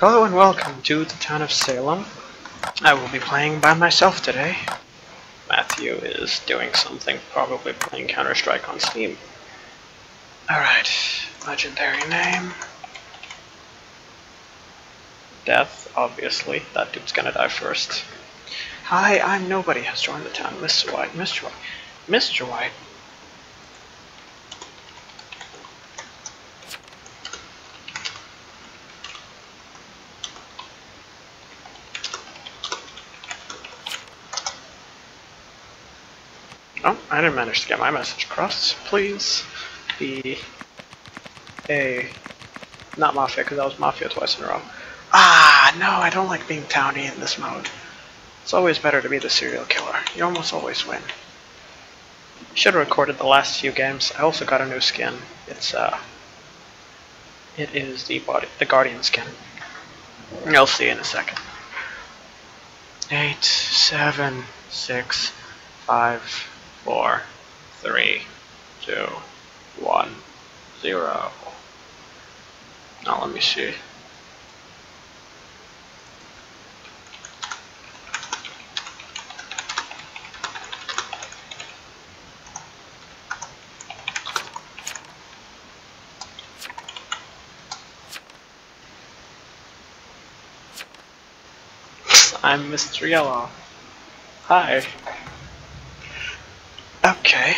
Hello and welcome to the Town of Salem. I will be playing by myself today. Matthew is doing something, probably playing Counter-Strike on Steam. Alright, legendary name. Death, obviously. That dude's gonna die first. Hi, I'm Nobody has joined the town. Mr. White, Mr. White, Mr. White. Oh, I didn't manage to get my message across. Please be a... not Mafia, because I was Mafia twice in a row. Ah, no, I don't like being townie in this mode. It's always better to be the serial killer. You almost always win. Should have recorded the last few games. I also got a new skin. It's, it is the Guardian skin. You'll see in a second. 8, 7, 6, 5, 4, 3, 2, 1, 0. Now let me see. I'm Mr. Yellow. Hi. Okay.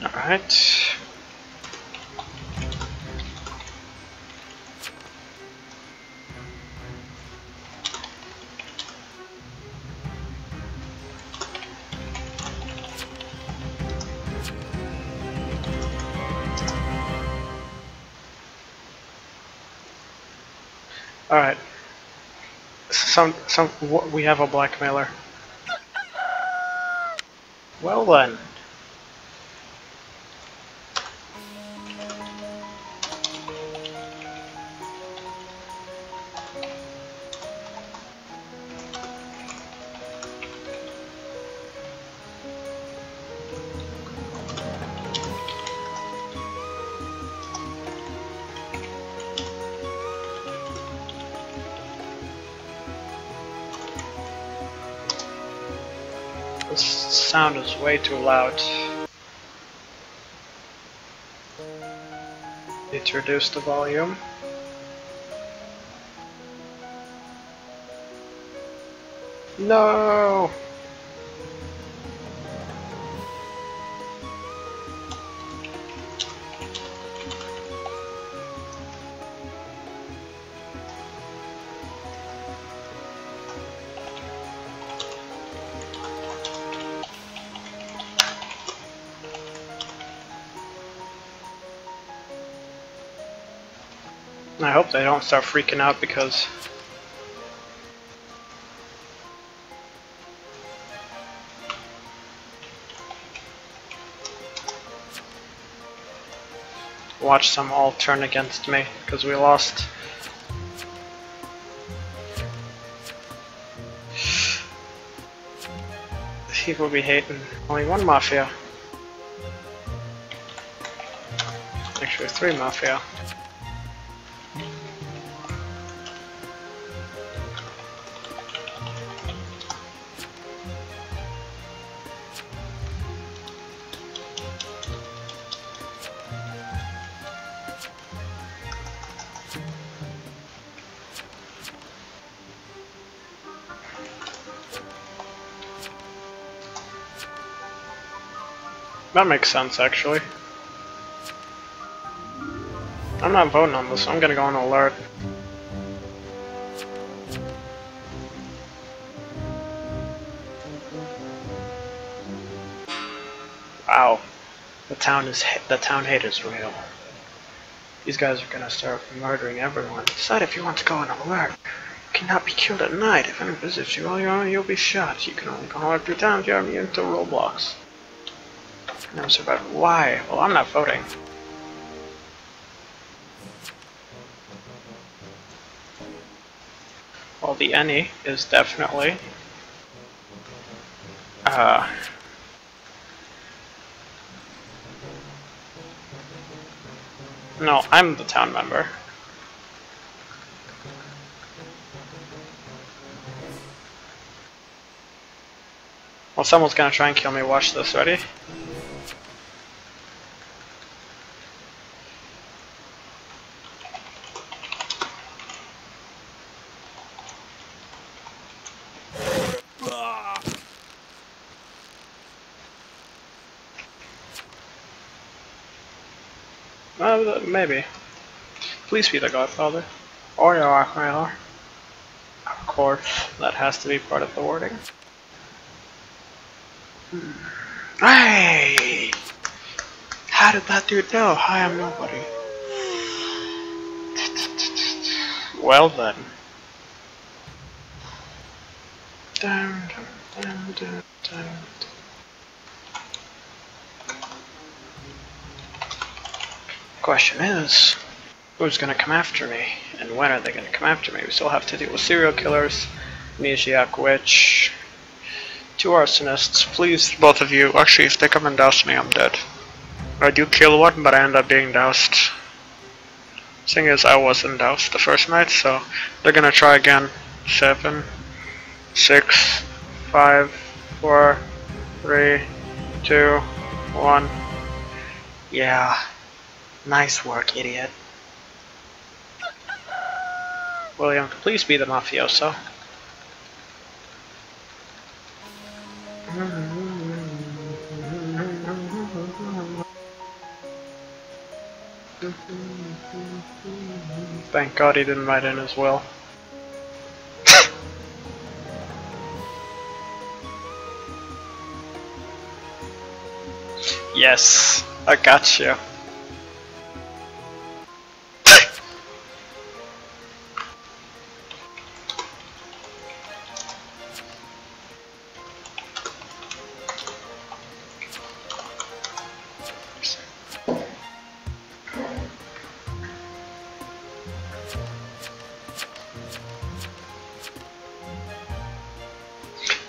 All right. Alright, we have a blackmailer. Well then. This sound is way too loud. Need to reduce the volume. No! I hope they don't start freaking out because watch them all turn against me because we lost. People be hating. Only one Mafia. Actually, 3 Mafia. That makes sense, actually. I'm not voting on this, I'm gonna go on alert. Wow. The town hate is real. These guys are gonna start murdering everyone. Decide if you want to go on alert. You cannot be killed at night. If anyone visits you while you're on, you'll be shot. You can only go on alert 3 times, you're immune to Roblox. No survivor. Why? Well, I'm not voting. Well, the any is definitely no, I'm the town member. Well, someone's gonna try and kill me. Watch this. Ready? Maybe. Please be the Godfather. Or your Archmailer. Of course, that has to be part of the wording. Hey! How did that dude know? Hi, I'm nobody. Well then. Dun, dun, dun, dun, dun. Question is, who's gonna come after me, and when are they gonna come after me? We still have to deal with serial killers, amnesiac witch, two arsonists. Please, both of you. Actually, if they come and douse me, I'm dead. I do kill one, but I end up being doused. Thing is, I wasn't doused the first night, so they're gonna try again. 7, 6, 5, 4, 3, 2, 1. Yeah. Nice work, idiot. William, please be the mafioso. Thank God he didn't write in his will. Yes, I got you.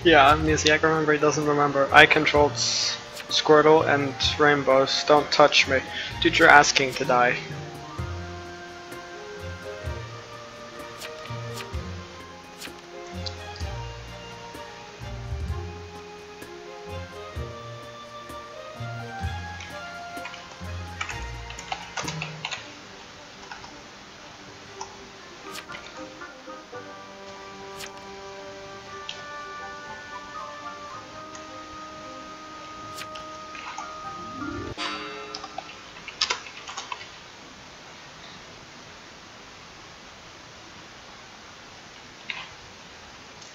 Yeah, amnesiac, remember, he doesn't remember. I controlled Squirtle and rainbows. Don't touch me. Dude, you're asking to die.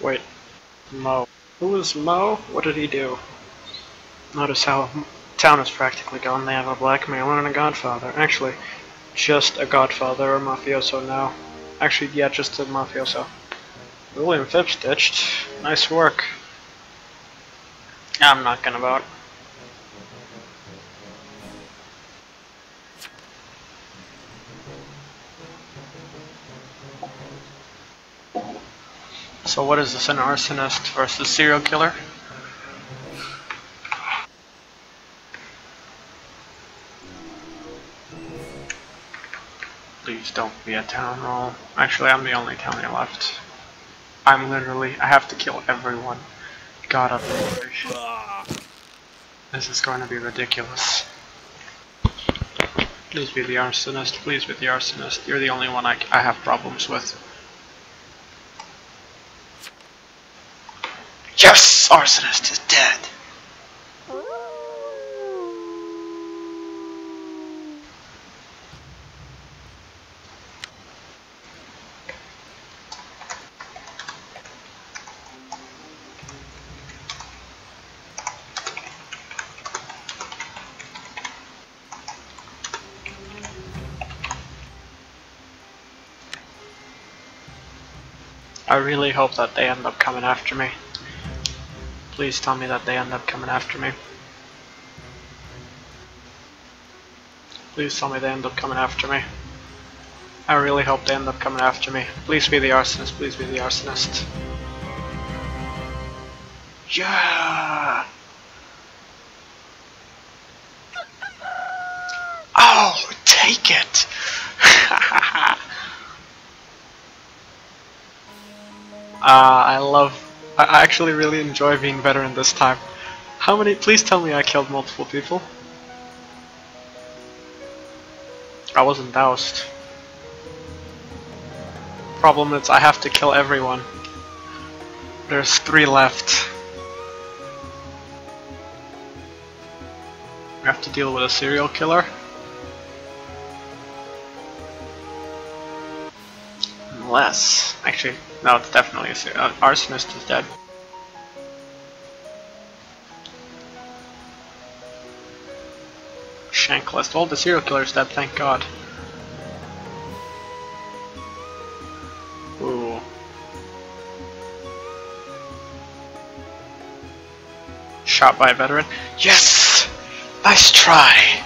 Wait, Mo. Who is Mo? What did he do? Notice how town is practically gone. They have a blackmailer and a godfather. Actually, just a godfather or mafioso now. Actually, yeah, just a mafioso. William Phipps ditched. Nice work. I'm not gonna vote. So what is this, an arsonist versus serial killer? Please don't be a town roll. Actually, I'm the only townie left. I'm literally, I have to kill everyone. God of motivation. This is going to be ridiculous. Please be the arsonist, please be the arsonist. You're the only one I have problems with. Yes! Arsonist is dead! I really hope that they end up coming after me. Please tell me that they end up coming after me. Please tell me they end up coming after me. I really hope they end up coming after me. Please be the arsonist, please be the arsonist. Yeah! Oh, take it! I actually really enjoy being veteran this time. How many? Please tell me I killed multiple people. I wasn't doused. Problem is I have to kill everyone. There's 3 left. We have to deal with a serial killer. Unless, actually, no, it's definitely a serial killer. Arsonist is dead. Shank list. All the serial killers dead, thank God. Ooh. Shot by a veteran. Yes! Nice try!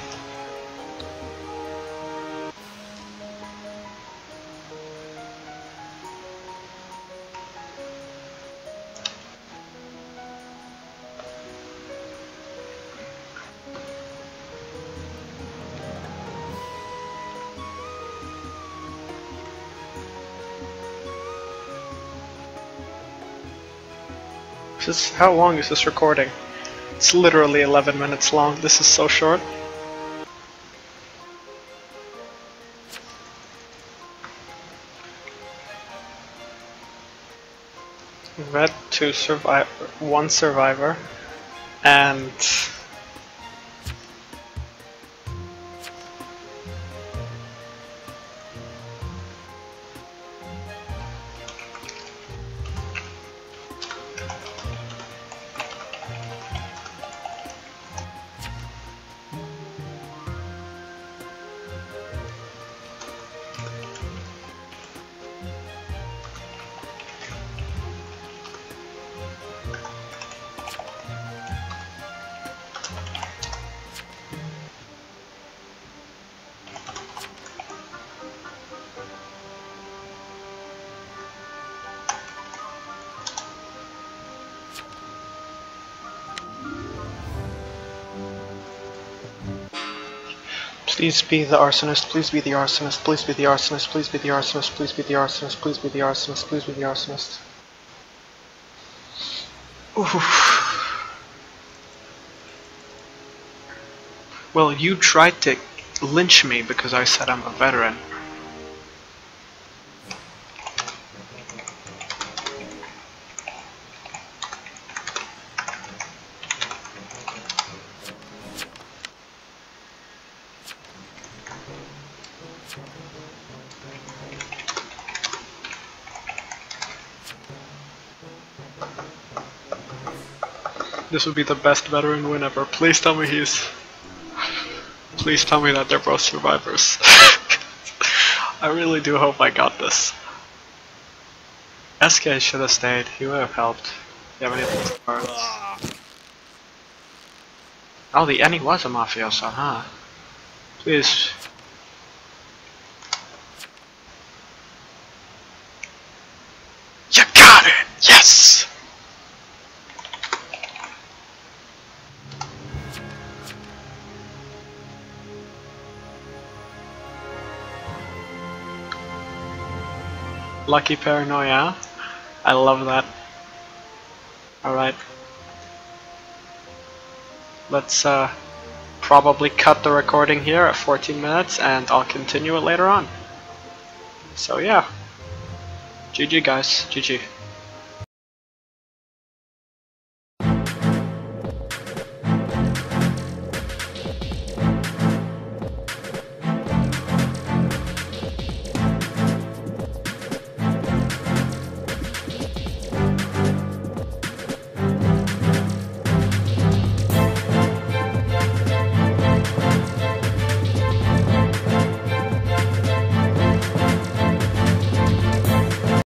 How long is this recording? It's literally 11 minutes long. This is so short. Vet 2 survivor, 1 survivor, and please be the arsonist, please be the arsonist, please be the arsonist, please be the arsonist, please be the arsonist, please be the arsonist, please be the arsonist. Oof. Well, you tried to lynch me because I said I'm a veteran. This would be the best veteran win ever. Please tell me he's... Please tell me that they're both survivors. I really do hope I got this. SK should have stayed. He would have helped. Do you have anything to learn? Oh, the Annie was a mafioso, huh? Please. You got it! Yes! Lucky paranoia. I love that. Alright. Let's probably cut the recording here at 14 minutes and I'll continue it later on. So yeah. GG guys. GG.